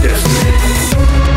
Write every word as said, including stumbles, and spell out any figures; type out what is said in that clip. destiny.